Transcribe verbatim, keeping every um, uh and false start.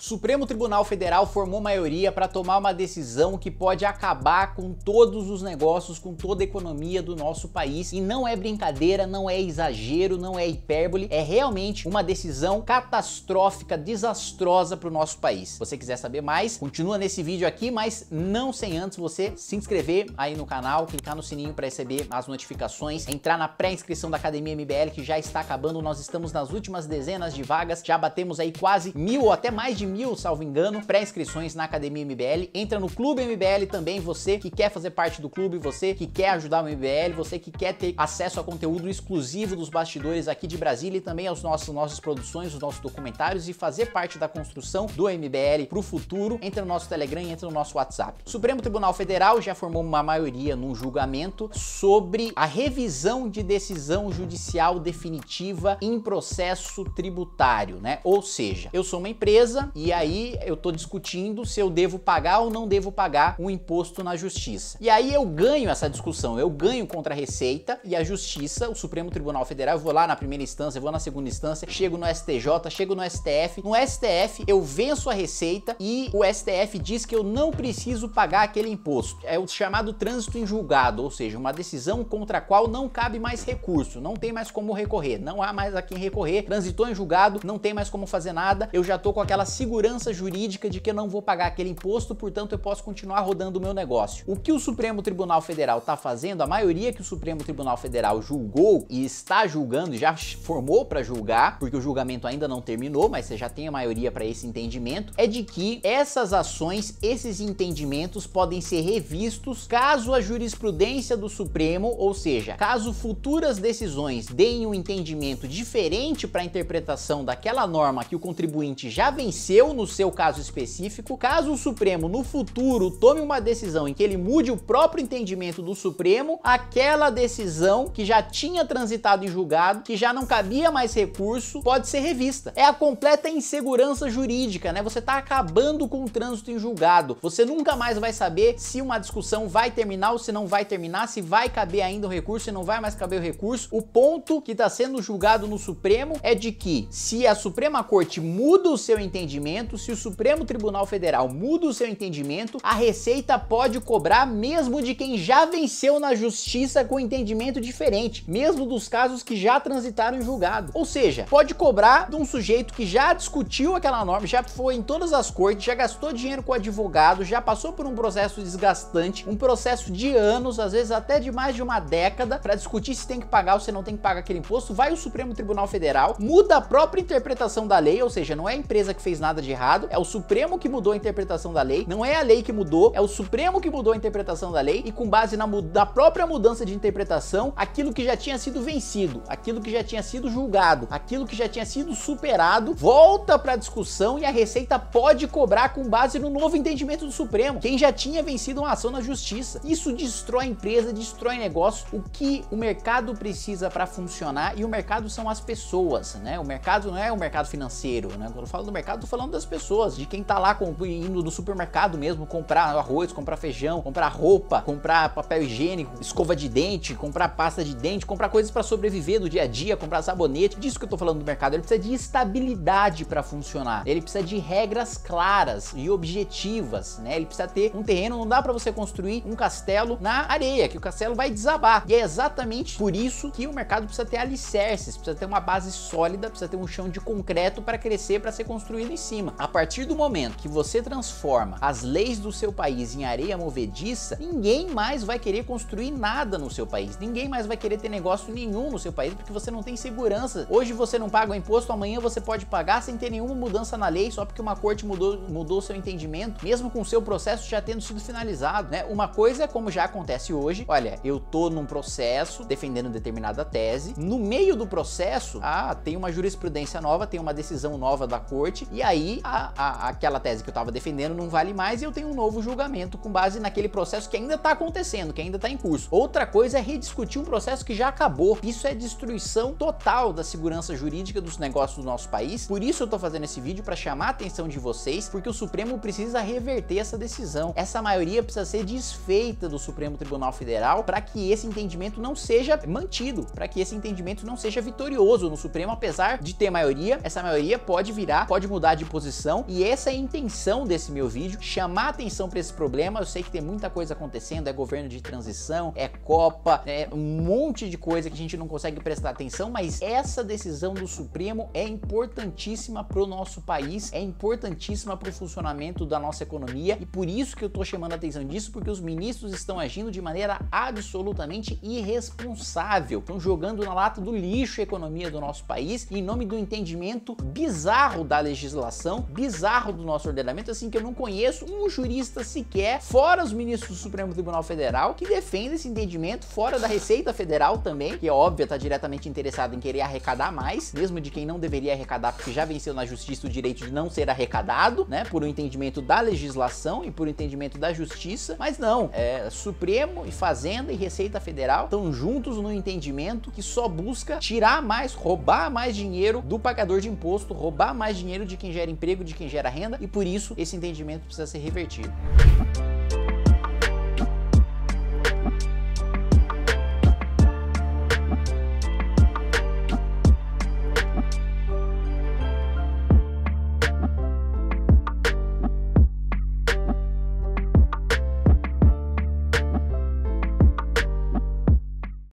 O Supremo Tribunal Federal formou maioria para tomar uma decisão que pode acabar com todos os negócios, com toda a economia do nosso país. E não é brincadeira, não é exagero, não é hipérbole, é realmente uma decisão catastrófica, desastrosa para o nosso país. Se você quiser saber mais, continua nesse vídeo aqui, mas não sem antes você se inscrever aí no canal, clicar no sininho para receber as notificações, entrar na pré-inscrição da Academia M B L, que já está acabando. Nós estamos nas últimas dezenas de vagas, já batemos aí quase mil ou até mais de mil, salvo engano, pré-inscrições na Academia M B L. Entra no Clube M B L também, você que quer fazer parte do clube, você que quer ajudar o M B L, você que quer ter acesso a conteúdo exclusivo dos bastidores aqui de Brasília e também aos nossos nossas produções, os nossos documentários e fazer parte da construção do M B L pro futuro. Entra no nosso Telegram, entra no nosso WhatsApp. O Supremo Tribunal Federal já formou uma maioria num julgamento sobre a revisão de decisão judicial definitiva em processo tributário, né? Ou seja, eu sou uma empresa e aí eu tô discutindo se eu devo pagar ou não devo pagar um imposto na justiça. E aí eu ganho essa discussão, eu ganho contra a Receita e a Justiça, o Supremo Tribunal Federal. Eu vou lá na primeira instância, eu vou na segunda instância, chego no S T J, chego no S T F. No S T F eu venço a Receita e o S T F diz que eu não preciso pagar aquele imposto. É o chamado trânsito em julgado, ou seja, uma decisão contra a qual não cabe mais recurso, não tem mais como recorrer, não há mais a quem recorrer, transitou em julgado, não tem mais como fazer nada, eu já tô com aquela segurança segurança jurídica de que eu não vou pagar aquele imposto, portanto eu posso continuar rodando o meu negócio. O que o Supremo Tribunal Federal está fazendo, a maioria que o Supremo Tribunal Federal julgou e está julgando, já formou para julgar, porque o julgamento ainda não terminou, mas você já tem a maioria para esse entendimento, é de que essas ações, esses entendimentos podem ser revistos caso a jurisprudência do Supremo, ou seja, caso futuras decisões deem um entendimento diferente para a interpretação daquela norma que o contribuinte já venceu, no seu caso específico, caso o Supremo no futuro tome uma decisão em que ele mude o próprio entendimento do Supremo, aquela decisão que já tinha transitado em julgado, que já não cabia mais recurso, pode ser revista. É a completa insegurança jurídica, né? Você está acabando com o trânsito em julgado. Você nunca mais vai saber se uma discussão vai terminar ou se não vai terminar, se vai caber ainda o recurso, se não vai mais caber o recurso. O ponto que está sendo julgado no Supremo é de que, se a Suprema Corte muda o seu entendimento, se o Supremo Tribunal Federal muda o seu entendimento, a Receita pode cobrar mesmo de quem já venceu na Justiça com entendimento diferente, mesmo dos casos que já transitaram em julgado. Ou seja, pode cobrar de um sujeito que já discutiu aquela norma, já foi em todas as cortes, já gastou dinheiro com advogado, já passou por um processo desgastante, um processo de anos, às vezes até de mais de uma década, para discutir se tem que pagar ou se não tem que pagar aquele imposto. Vai o Supremo Tribunal Federal, muda a própria interpretação da lei, ou seja, não é a empresa que fez nada de errado, é o Supremo que mudou a interpretação da lei, não é a lei que mudou, é o Supremo que mudou a interpretação da lei, e com base na, na própria mudança de interpretação, aquilo que já tinha sido vencido, aquilo que já tinha sido julgado, aquilo que já tinha sido superado, volta pra discussão e a Receita pode cobrar com base no novo entendimento do Supremo, quem já tinha vencido uma ação na Justiça. Isso destrói a empresa, destrói negócio. O que o mercado precisa para funcionar, e o mercado são as pessoas, né? O mercado não é o mercado financeiro, né? Quando eu falo do mercado, eu tô falando das pessoas, de quem tá lá indo do supermercado mesmo, comprar arroz, comprar feijão, comprar roupa, comprar papel higiênico, escova de dente, comprar pasta de dente, comprar coisas para sobreviver do dia a dia, comprar sabonete. Disso que eu tô falando do mercado. Ele precisa de estabilidade para funcionar, ele precisa de regras claras e objetivas, né? Ele precisa ter um terreno, não dá para você construir um castelo na areia, que o castelo vai desabar. E é exatamente por isso que o mercado precisa ter alicerces, precisa ter uma base sólida, precisa ter um chão de concreto para crescer, para ser construído em cima. A partir do momento que você transforma as leis do seu país em areia movediça, ninguém mais vai querer construir nada no seu país, ninguém mais vai querer ter negócio nenhum no seu país, porque você não tem segurança. Hoje você não paga o imposto, amanhã você pode pagar sem ter nenhuma mudança na lei, só porque uma corte mudou, mudou seu entendimento, mesmo com o seu processo já tendo sido finalizado, né? Uma coisa é como já acontece hoje: olha, eu tô num processo defendendo determinada tese, no meio do processo, ah, tem uma jurisprudência nova, tem uma decisão nova da corte, e aí A, a, aquela tese que eu tava defendendo não vale mais e eu tenho um novo julgamento com base naquele processo que ainda tá acontecendo, que ainda tá em curso. Outra coisa é rediscutir um processo que já acabou. Isso é destruição total da segurança jurídica dos negócios do nosso país. Por isso eu tô fazendo esse vídeo, para chamar a atenção de vocês, porque o Supremo precisa reverter essa decisão. Essa maioria precisa ser desfeita do Supremo Tribunal Federal para que esse entendimento não seja mantido, para que esse entendimento não seja vitorioso no Supremo. Apesar de ter maioria, essa maioria pode virar, pode mudar de posição, e essa é a intenção desse meu vídeo, chamar atenção para esse problema. Eu sei que tem muita coisa acontecendo, é governo de transição, é Copa, é um monte de coisa que a gente não consegue prestar atenção, mas essa decisão do Supremo é importantíssima para o nosso país, é importantíssima para o funcionamento da nossa economia, e por isso que eu tô chamando a atenção disso, porque os ministros estão agindo de maneira absolutamente irresponsável, estão jogando na lata do lixo a economia do nosso país, em nome do entendimento bizarro da legislação, bizarro do nosso ordenamento, assim, que eu não conheço um jurista sequer, fora os ministros do Supremo Tribunal Federal, que defende esse entendimento, fora da Receita Federal também, que é óbvio, tá diretamente interessado em querer arrecadar mais, mesmo de quem não deveria arrecadar, porque já venceu na justiça o direito de não ser arrecadado, né, por um entendimento da legislação e por um entendimento da justiça, mas não, é, Supremo e Fazenda e Receita Federal estão juntos no entendimento que só busca tirar mais, roubar mais dinheiro do pagador de imposto, roubar mais dinheiro de quem gera emprego, de quem gera renda, e por isso esse entendimento precisa ser revertido.